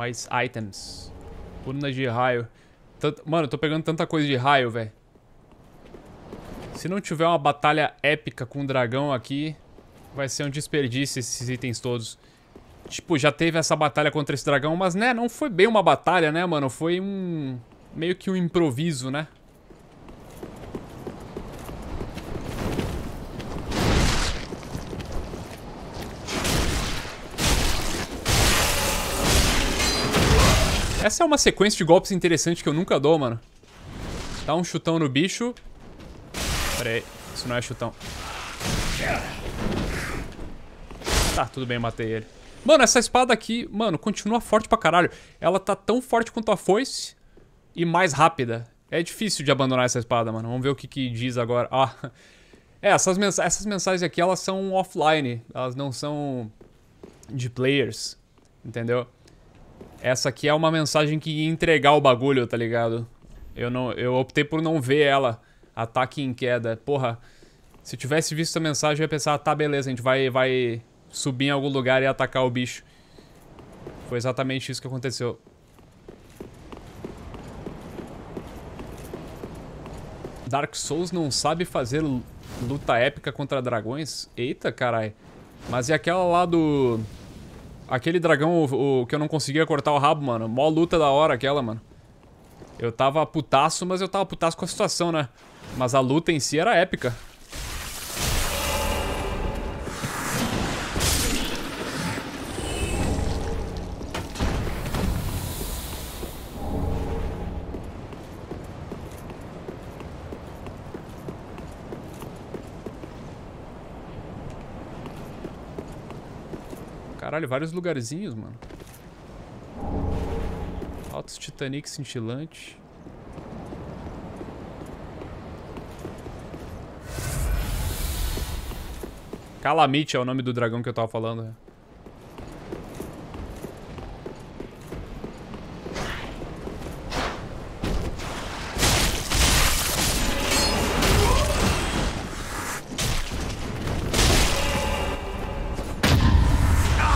mais items. Urna de raio. Mano, eu tô pegando tanta coisa de raio, velho. Se não tiver uma batalha épica com o dragão aqui, vai ser um desperdício esses itens todos. Tipo, já teve essa batalha contra esse dragão, mas, né, não foi bem uma batalha, né, mano? Foi um... meio que um improviso, né? Essa é uma sequência de golpes interessante que eu nunca dou, mano. Dá um chutão no bicho. Pera aí, isso não é chutão. Tá, tudo bem, matei ele. Mano, essa espada aqui, mano, continua forte pra caralho. Ela tá tão forte quanto a foice e mais rápida. É difícil de abandonar essa espada, mano. Vamos ver o que que diz agora. Ah, é, essas mensagens aqui, elas são offline. Elas não são de players, entendeu? Essa aqui é uma mensagem que ia entregar o bagulho, tá ligado? Eu optei por não ver ela. Ataque em queda. Porra, se eu tivesse visto essa mensagem, eu ia pensar, tá, beleza, a gente vai subir em algum lugar e atacar o bicho. Foi exatamente isso que aconteceu. Dark Souls não sabe fazer luta épica contra dragões? Eita, caralho. Mas e aquela lá do... aquele dragão que eu não conseguia cortar o rabo, mano. Mó luta da hora aquela, mano. Eu tava putaço, mas eu tava putaço com a situação, né? Mas a luta em si era épica. Caralho, vários lugarzinhos, mano. Altos Titanic cintilante. Calamite é o nome do dragão que eu tava falando.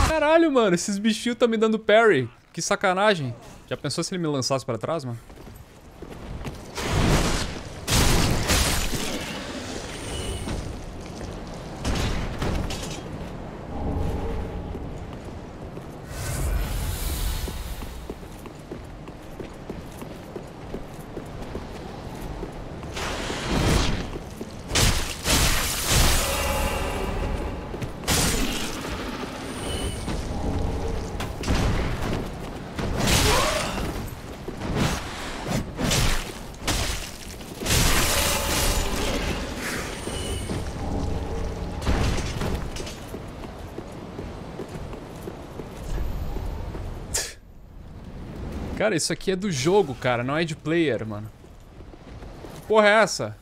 Caralho, mano, esses bichinhos estão me dando parry. Que sacanagem. Já pensou se ele me lançasse pra trás, mano? Cara, isso aqui é do jogo, cara. Não é de player, mano. Que porra é essa?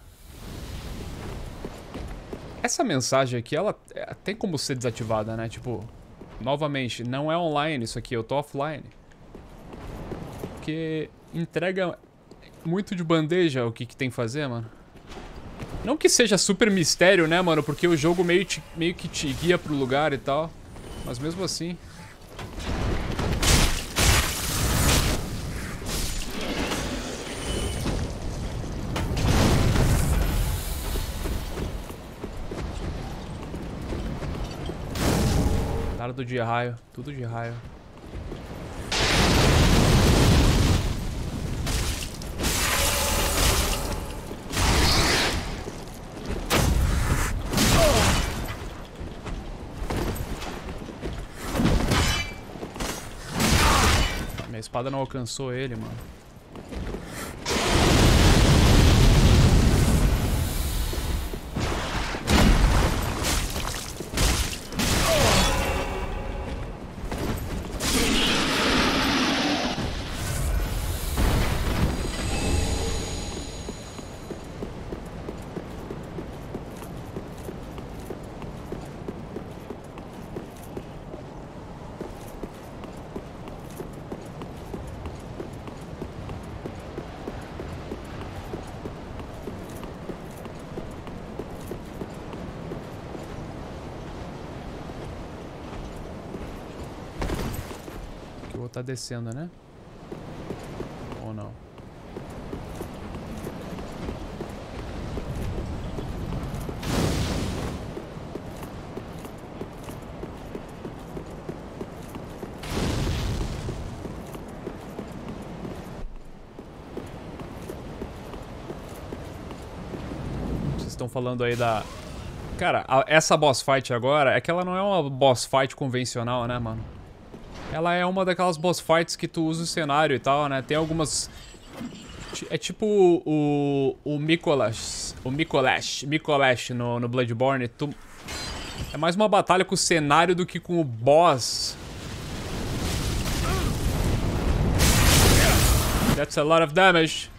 Essa mensagem aqui, ela tem como ser desativada, né? Tipo, novamente, não é online isso aqui. Eu tô offline. Porque entrega muito de bandeja o que tem que fazer, mano. Não que seja super mistério, né, mano? Porque o jogo meio que te guia pro lugar e tal. Mas mesmo assim... Tudo de raio, tudo de raio. Minha espada não alcançou ele, mano. tá descendo, né? Ou não? Vocês estão falando aí da... Cara, essa boss fight agora é que ela não é uma boss fight convencional, né, mano? Ela é uma daquelas boss fights que tu usa o cenário e tal, né? Tem algumas... É tipo o Mikolash. O Mikolash. Mikolash no Bloodborne. Tu... É mais uma batalha com o cenário do que com o boss. That's a lot of damage.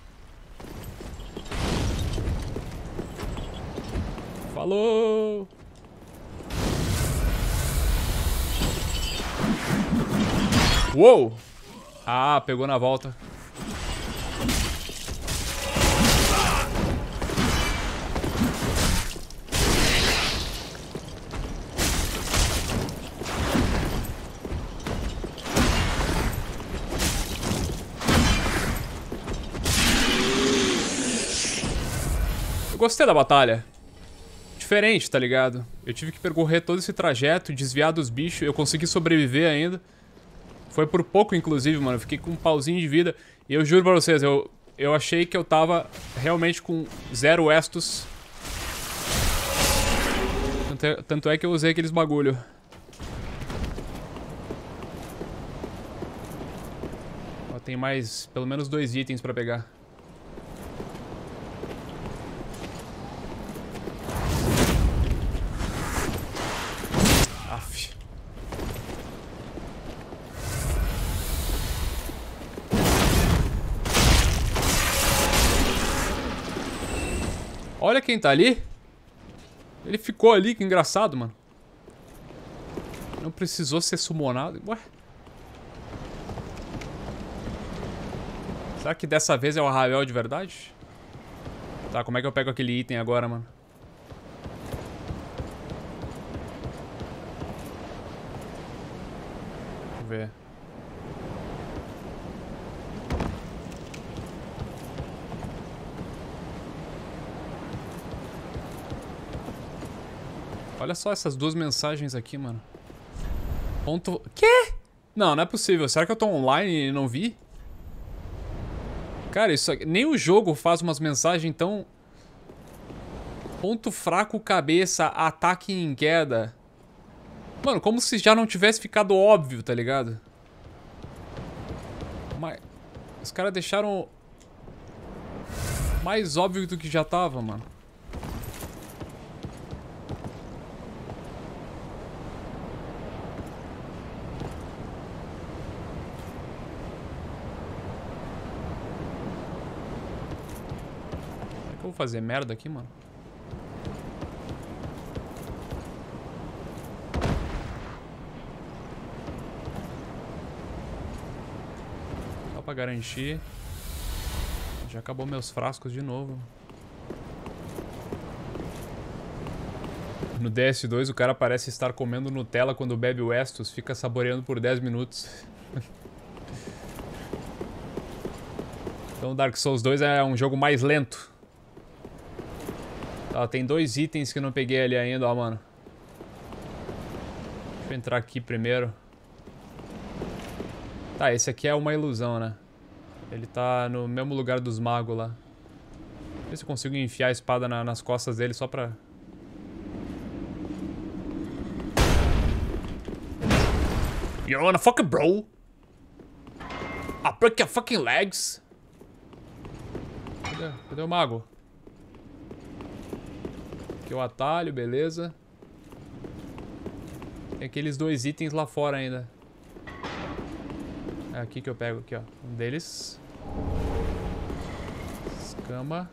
Falou! Uou! Ah, pegou na volta. Eu gostei da batalha. Diferente, tá ligado? Eu tive que percorrer todo esse trajeto, desviar dos bichos, eu consegui sobreviver ainda. Foi por pouco, inclusive, mano, eu fiquei com um pauzinho de vida. E eu juro pra vocês, eu achei que eu tava realmente com 0 estus. Tanto é que eu usei aqueles bagulho. Ó, tem mais, pelo menos 2 itens pra pegar. Olha quem tá ali. Ele ficou ali, que engraçado, mano. Não precisou ser summonado. Ué. Será que dessa vez é o Ravel de verdade? Tá, como é que eu pego aquele item agora, mano? Vamos ver. Olha só essas duas mensagens aqui, mano. Ponto... Quê? Não, não é possível. Será que eu tô online e não vi? Cara, isso aqui... Nem o jogo faz umas mensagens tão... Ponto fraco, cabeça, ataque em queda. Mano, como se já não tivesse ficado óbvio, tá ligado? Mas... Os caras deixaram... Mais óbvio do que já tava, mano. Fazer merda aqui, mano. Só pra garantir. Já acabou meus frascos de novo. No DS2 o cara parece estar comendo Nutella quando bebe o Estus. Fica saboreando por 10 minutos. Então Dark Souls 2 é um jogo mais lento. Ó, tem 2 itens que eu não peguei ali ainda, ó, mano. Deixa eu entrar aqui primeiro. Tá, esse aqui é uma ilusão, né? Ele tá no mesmo lugar dos magos lá. Vê se eu consigo enfiar a espada nas costas dele só pra... You're on a fucking bro! I break your fucking legs! Cadê o mago? Aqui o atalho, beleza. Tem aqueles 2 itens lá fora ainda. É aqui que eu pego, aqui ó. Um deles. Escama.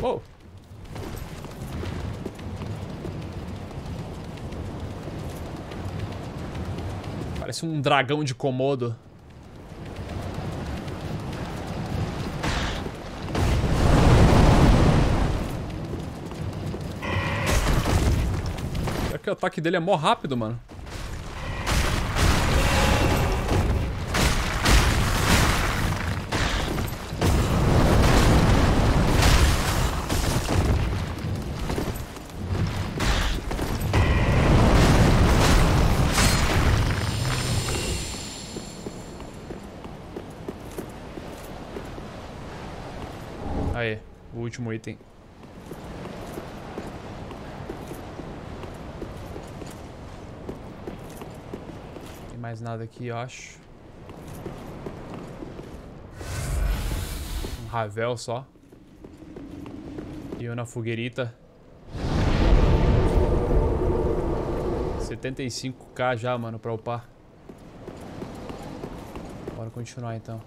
Uou! Parece um dragão de Komodo. que o ataque dele é mó rápido, mano. Aê, o último item. Tem mais nada aqui, eu acho. Um Ravel só. E uma fogueirita. 75k já, mano, pra upar. Bora continuar então.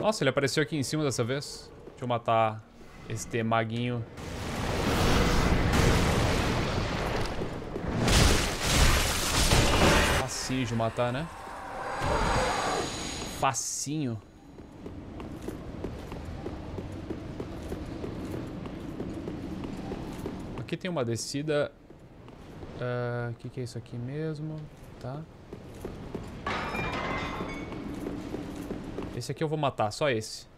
Nossa, ele apareceu aqui em cima dessa vez. Deixa eu matar este maguinho. Facinho de matar, né? Facinho. Aqui tem uma descida. O que é isso aqui mesmo? Tá. Esse aqui eu vou matar, só esse.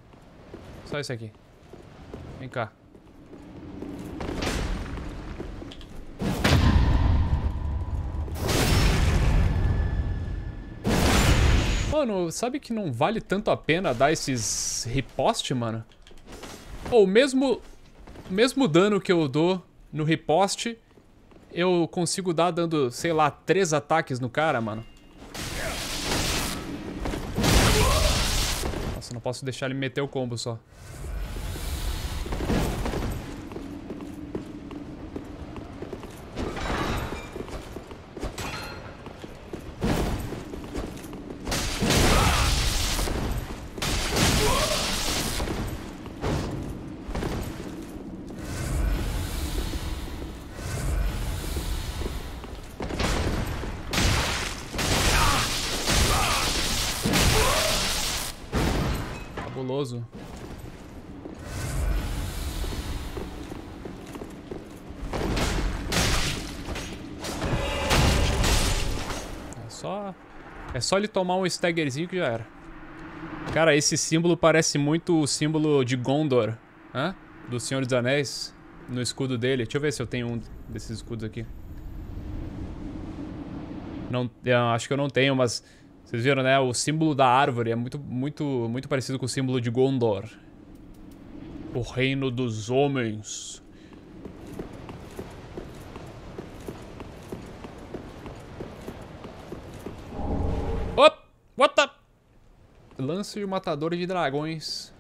Só esse aqui. Vem cá. Mano, sabe que não vale tanto a pena dar esses riposte, mano? Ou mesmo dano que eu dou no riposte, eu consigo dar dando, sei lá, 3 ataques no cara, mano. Não posso deixar ele meter o combo só. É só ele tomar um staggerzinho que já era. Cara, esse símbolo parece muito o símbolo de Gondor, hã? Do Senhor dos Anéis, no escudo dele. Deixa eu ver se eu tenho um desses escudos aqui. Não, acho que eu não tenho, mas vocês viram, né? O símbolo da árvore é muito parecido com o símbolo de Gondor. O reino dos homens. Op! What the? Lance de matador de dragões.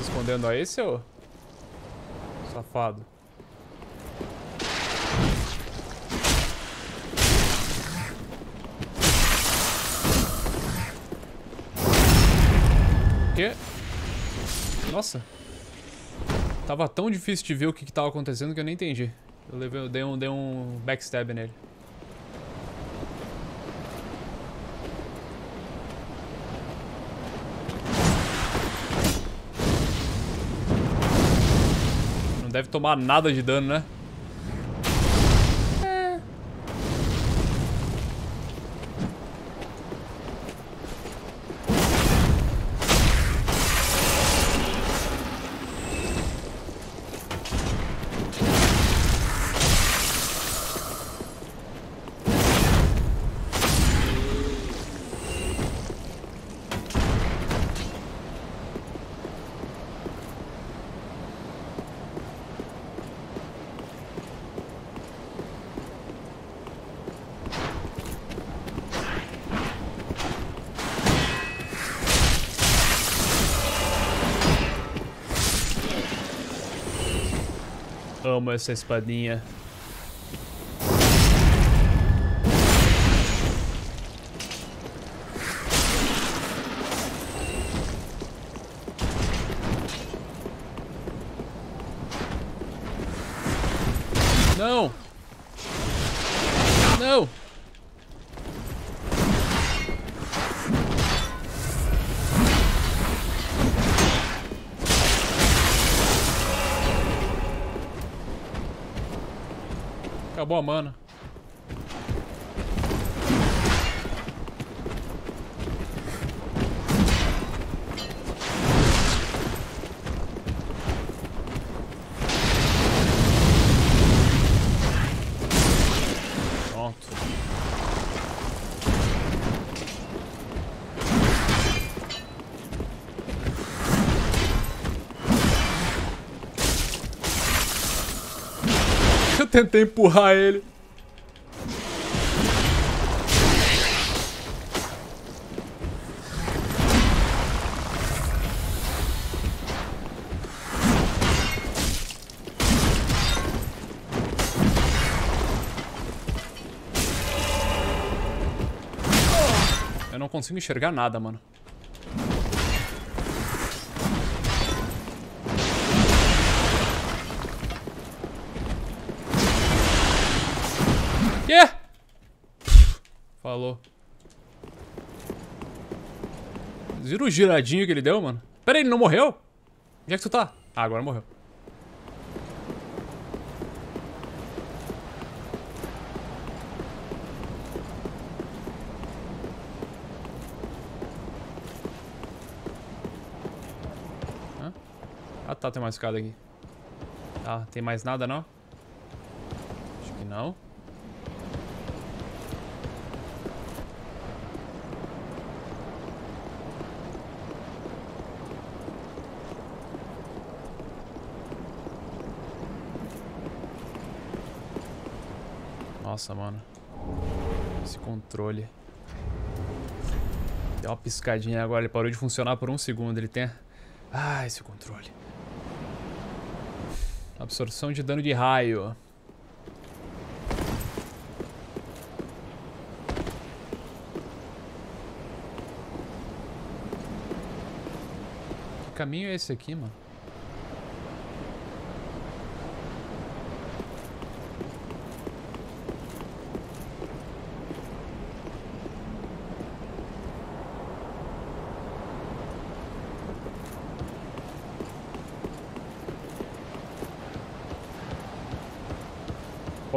Escondendo aí, seu safado. Que? Nossa. Tava tão difícil de ver o que tava acontecendo que eu nem entendi. Eu dei um backstab nele. Não deve tomar nada de dano, né? É. Amo essa espadinha. Não! Não! Acabou a mana. Pronto. Eu tentei empurrar ele. Eu não consigo enxergar nada, mano. Quê? Yeah. Falou. Viram o giradinho que ele deu, mano? Pera aí, ele não morreu? Onde é que tu tá? Ah, agora morreu. Ah tá, tem mais escada aqui. Tá, tem mais nada não? Acho que não. Nossa, mano. Esse controle. Deu uma piscadinha agora, ele parou de funcionar por um segundo. Ele tem... Ah, esse controle. Absorção de dano de raio. Que caminho é esse aqui, mano?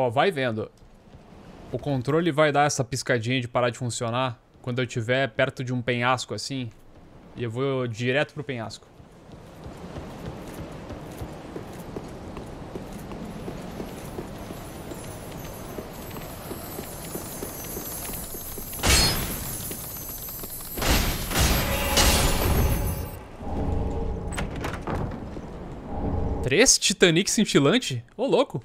Ó, vai vendo. O controle vai dar essa piscadinha de parar de funcionar quando eu estiver perto de um penhasco assim. E eu vou direto pro penhasco. Três Titanic cintilante? Ô, louco!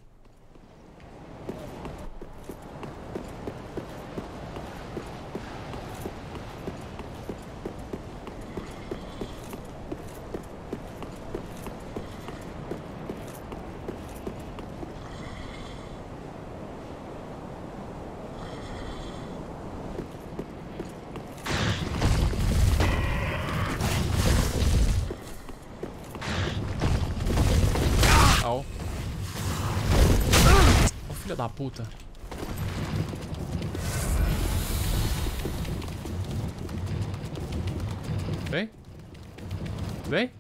Da puta. Vem. Vem.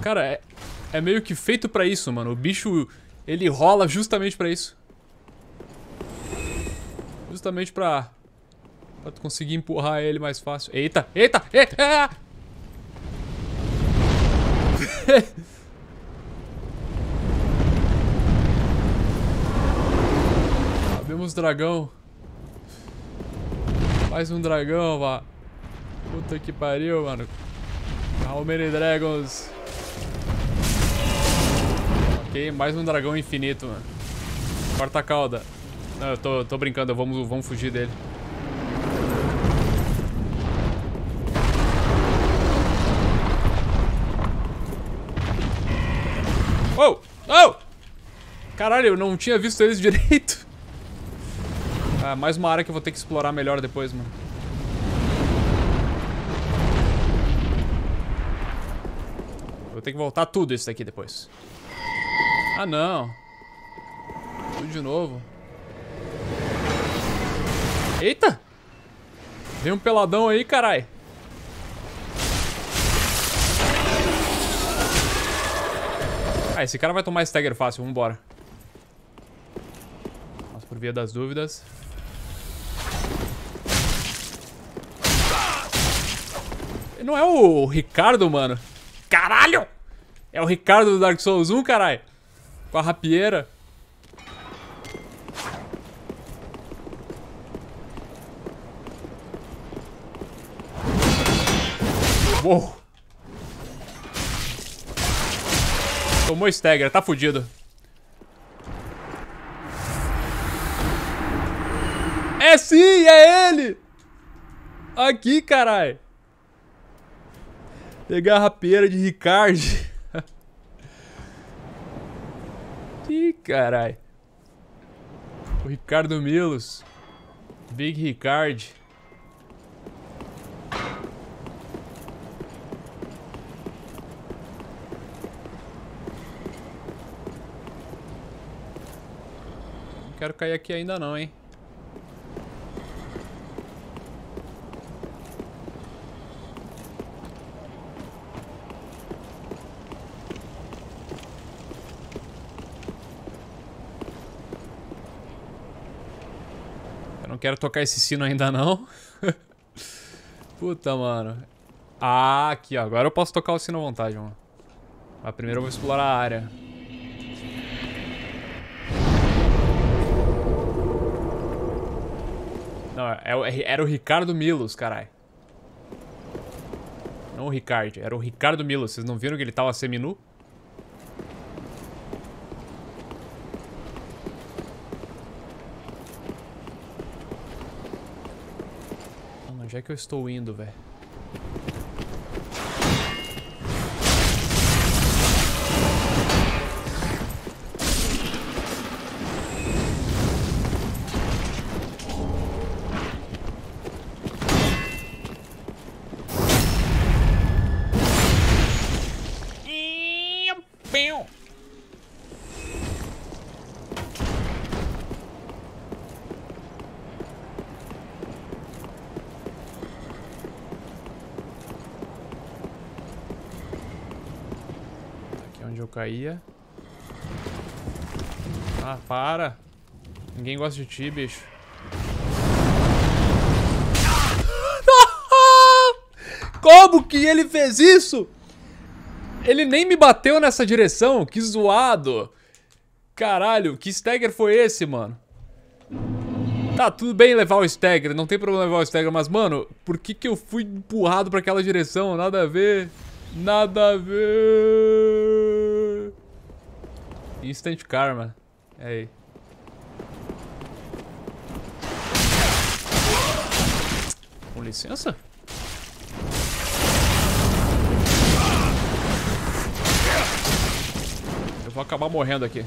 Cara, é meio que feito pra isso, mano. O bicho, ele rola justamente pra isso. Justamente pra tu conseguir empurrar ele mais fácil. Eita, eita, eita! Sabemos dragão. Mais um dragão, vá. Puta que pariu, mano. How many dragons? Ok, mais um dragão infinito, mano. Corta a cauda. Não, eu tô brincando, vamos fugir dele. Oh! Caralho, eu não tinha visto eles direito. Ah, mais uma área que eu vou ter que explorar melhor depois, mano. vou ter que voltar tudo isso daqui depois. Ah, não. Tudo de novo. Eita! Vem um peladão aí, carai. Ah, esse cara vai tomar stagger fácil, vambora. Mas por via das dúvidas. Não é o Ricardo, mano. Caralho! É o Ricardo do Dark Souls 1, caralho. Com a rapieira. Uou. Tomou stagger, tá fudido. É sim, é ele! Aqui, caralho. Pegar a rapeira de Ricardo. Ih, caralho. O Ricardo Milos. Big Ricardo. Não quero cair aqui ainda não, hein. Não quero tocar esse sino ainda não. Puta, mano. Ah, aqui, ó. Agora eu posso tocar o sino à vontade, mano. Mas primeiro eu vou explorar a área. Não, era o Ricardo Milos, caralho. Não o Ricardo, era o Ricardo Milos. Vocês não viram que ele tava seminu? Onde é que eu estou indo, velho? Caía. Ah, para. Ninguém gosta de ti, bicho. Como que ele fez isso? Ele nem me bateu nessa direção. Que zoado. Caralho, que stagger foi esse, mano? Tá, tudo bem levar o stagger. Não tem problema levar o stagger. Mas, mano, por que eu fui empurrado pra aquela direção? Nada a ver. Nada a ver. Instant Karma. É aí. Com licença? Eu vou acabar morrendo aqui.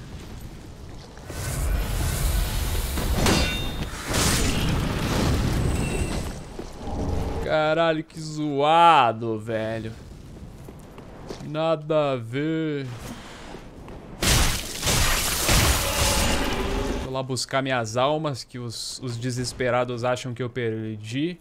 Caralho, que zoado, velho. Nada a ver. Lá buscar minhas almas que os desesperados acham que eu perdi.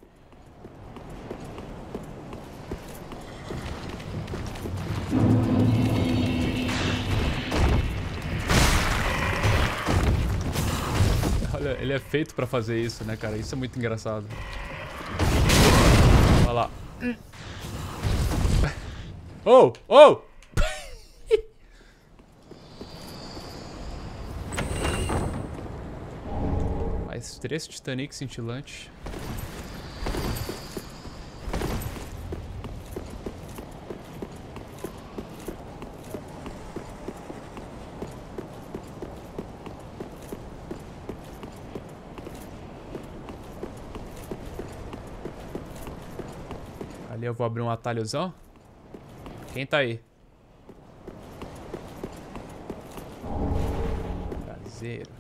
Olha, ele é feito pra fazer isso, né, cara? Isso é muito engraçado. Olha lá. Oh! Oh! Três Titanic cintilantes. Ali eu vou abrir um atalhozão. Quem tá aí? Caseiro.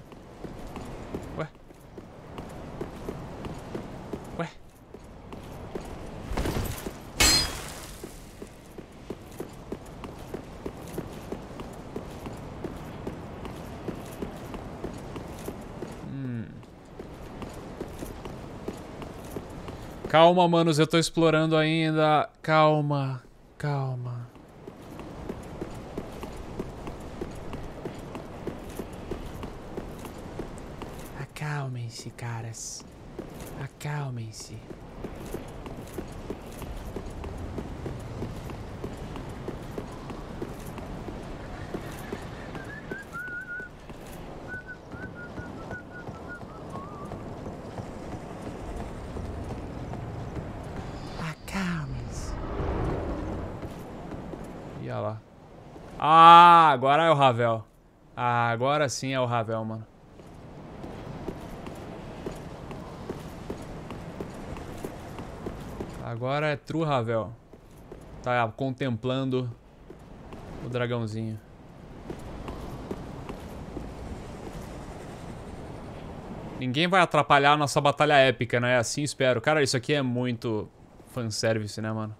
Calma, manos, eu tô explorando ainda. Calma, calma. Acalmem-se, caras. Acalmem-se. Ah, agora é o Ravel. Ah, agora sim é o Ravel, mano. Agora é true Ravel. Tá contemplando o dragãozinho. Ninguém vai atrapalhar a nossa batalha épica, né? Assim espero. Cara, isso aqui é muito fanservice, né, mano?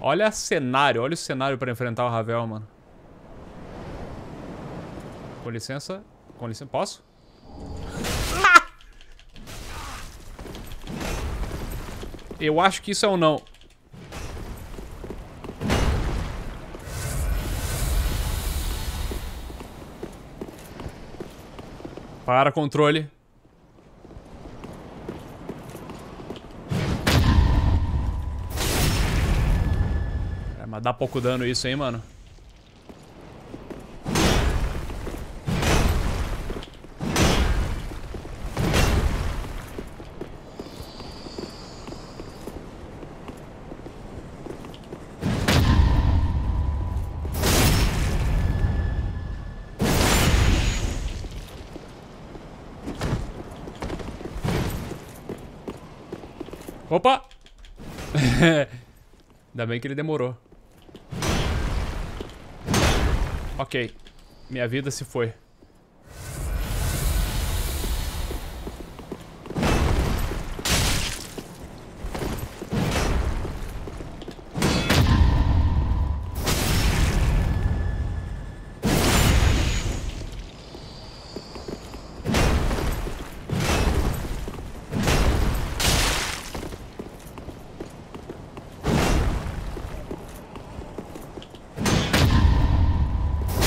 Olha o cenário, olha o cenário pra enfrentar o Ravel, mano. Com licença. Com licença. Posso? Ah! Eu acho que isso é um não. Para, controle. Mas dá pouco dano isso, hein, mano? Opa! Ainda bem que ele demorou. Ok, minha vida se foi.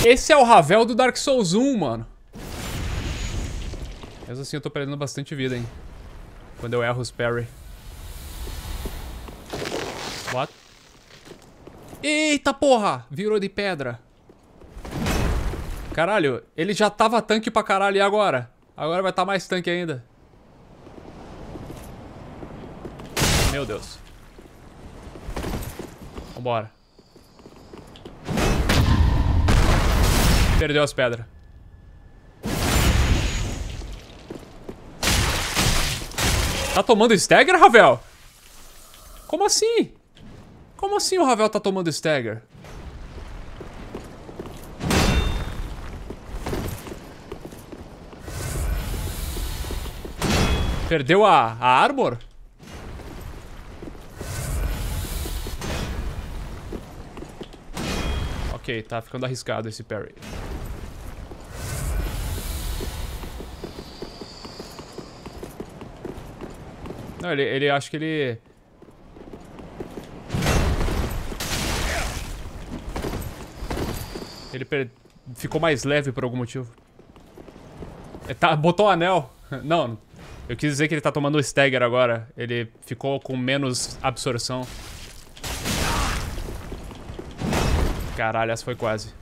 Esse é o Ravel do Dark Souls 1, mano. Mas assim eu tô perdendo bastante vida, hein? Quando eu erro os parry. What? Eita porra! Virou de pedra. Caralho, ele já tava tanque pra caralho e agora? Agora vai tá mais tanque ainda. Meu Deus. Vambora. Perdeu as pedras. Tá tomando stagger, Ravel? Como assim? Como assim o Ravel tá tomando stagger? Perdeu a armor? Ok, tá ficando arriscado esse parry. Não, ele acho que ele... Ficou mais leve por algum motivo. Ele tá, botou o anel. Não, eu quis dizer que ele tá tomando stagger agora. Ele ficou com menos absorção. Caralho, essa foi quase.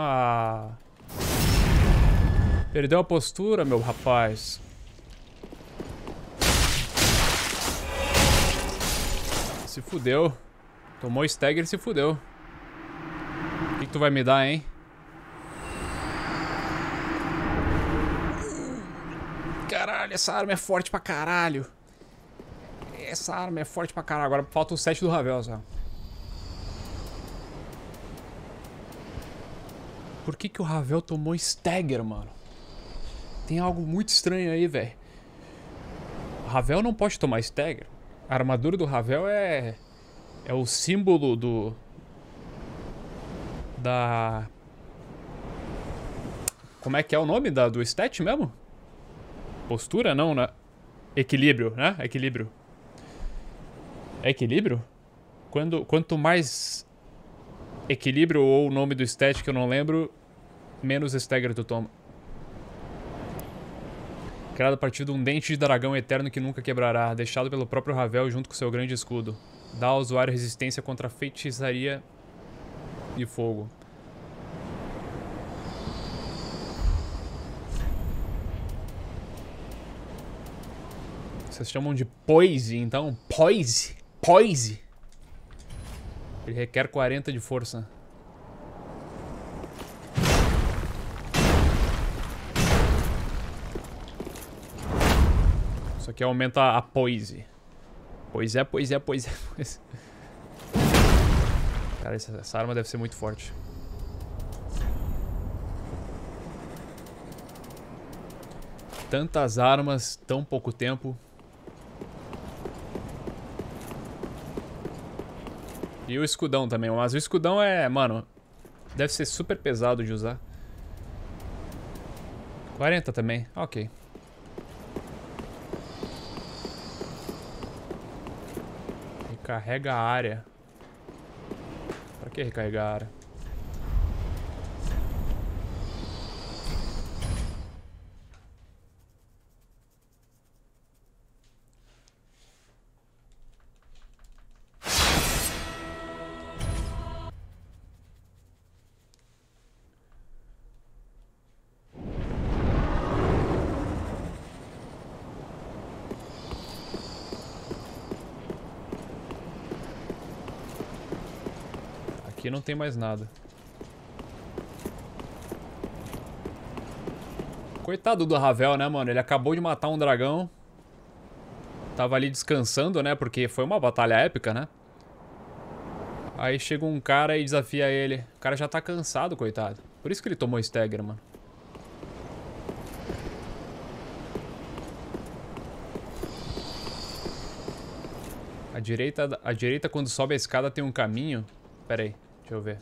Ah. Perdeu a postura, meu rapaz. Se fudeu. Tomou stagger e se fudeu. O que tu vai me dar, hein? Caralho, essa arma é forte pra caralho. Essa arma é forte pra caralho. Agora falta o 7 do Ravel, sabe? Por que o Ravel tomou stagger, mano? Tem algo muito estranho aí, velho. O Ravel não pode tomar stagger. A armadura do Ravel é... É o símbolo do... da... Como é que é o nome do stat mesmo? Postura? Não, né? Equilíbrio, né? Equilíbrio. É equilíbrio? Quanto mais equilíbrio ou o nome do stat que eu não lembro, menos stagger tu toma. Criado a partir de um dente de dragão eterno que nunca quebrará, deixado pelo próprio Ravel junto com seu grande escudo. Dá ao usuário resistência contra feitiçaria e fogo. Vocês chamam de poise, então? Poise? Poise? Ele requer 40 de força. Isso aqui aumenta a poise. Pois é, pois é, pois é, pois é. Cara, essa arma deve ser muito forte. Tantas armas, tão pouco tempo. E o escudão também, mas o escudão é, mano, deve ser super pesado de usar. 40 também, ok. Recarrega a área. Pra que recarregar a área? Aqui não tem mais nada. Coitado do Ravel, né, mano? Ele acabou de matar um dragão. Tava ali descansando, né? Porque foi uma batalha épica, né? Aí chega um cara e desafia ele. O cara já tá cansado, coitado. Por isso que ele tomou stagger, mano. A direita, quando sobe a escada, tem um caminho. Pera aí. Deixa eu ver.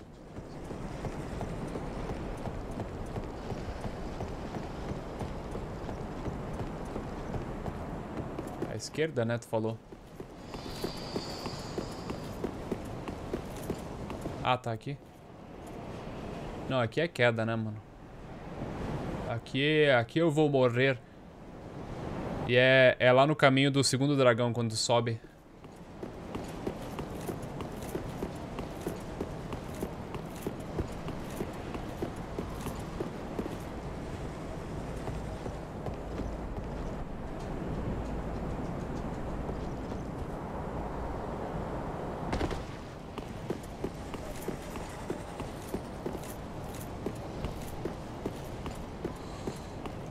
À esquerda, né? Tu falou. Ah, tá aqui. Não, aqui é queda, né, mano? Aqui eu vou morrer. E é lá no caminho do segundo dragão, quando sobe.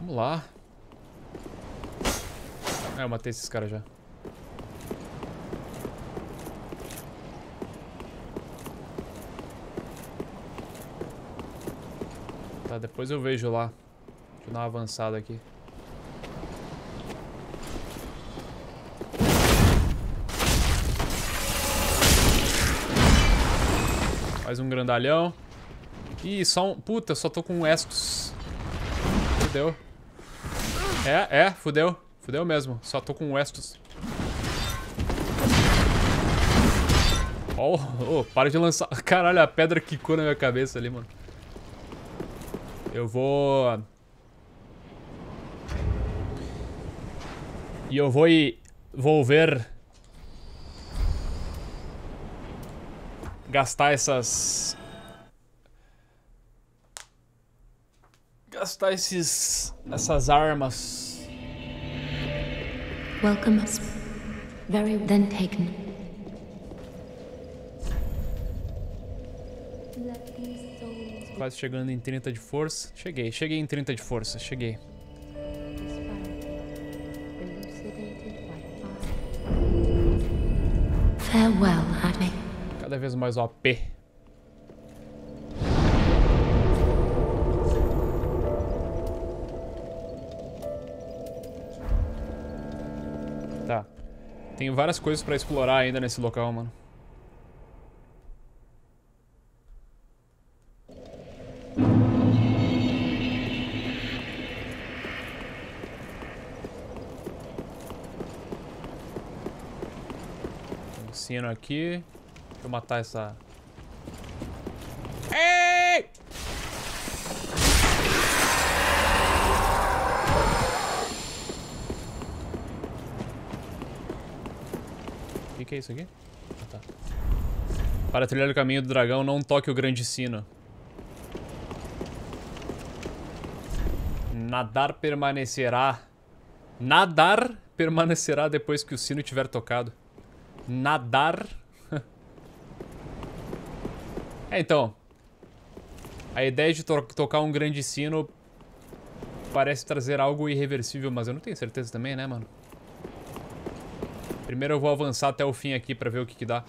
Lá. É, eu matei esses caras já. Tá, depois eu vejo lá. Deixa eu dar uma avançada aqui. Mais um grandalhão. Ih, só um... Puta, eu só tô com um Escos. Fudeu. Fudeu. Fudeu mesmo. Só tô com o Estus. Oh, para de lançar. Caralho, a pedra quicou na minha cabeça ali, mano. Eu vou Gastar essas armas. Welcome us. Very then taken. Quase chegando em 30 de força. Cheguei em 30 de força. Cheguei. Farewell, honey. Cada vez mais OP. Tem várias coisas pra explorar ainda nesse local, mano. assassino aqui. Deixa eu matar essa... Ei! O que é isso aqui? Ah, tá. Para trilhar o caminho do dragão, não toque o grande sino. Nadar permanecerá depois que o sino tiver tocado. Nadar. É, então. A ideia de tocar um grande sino parece trazer algo irreversível, mas eu não tenho certeza também, né, mano? Primeiro eu vou avançar até o fim aqui pra ver o que que dá.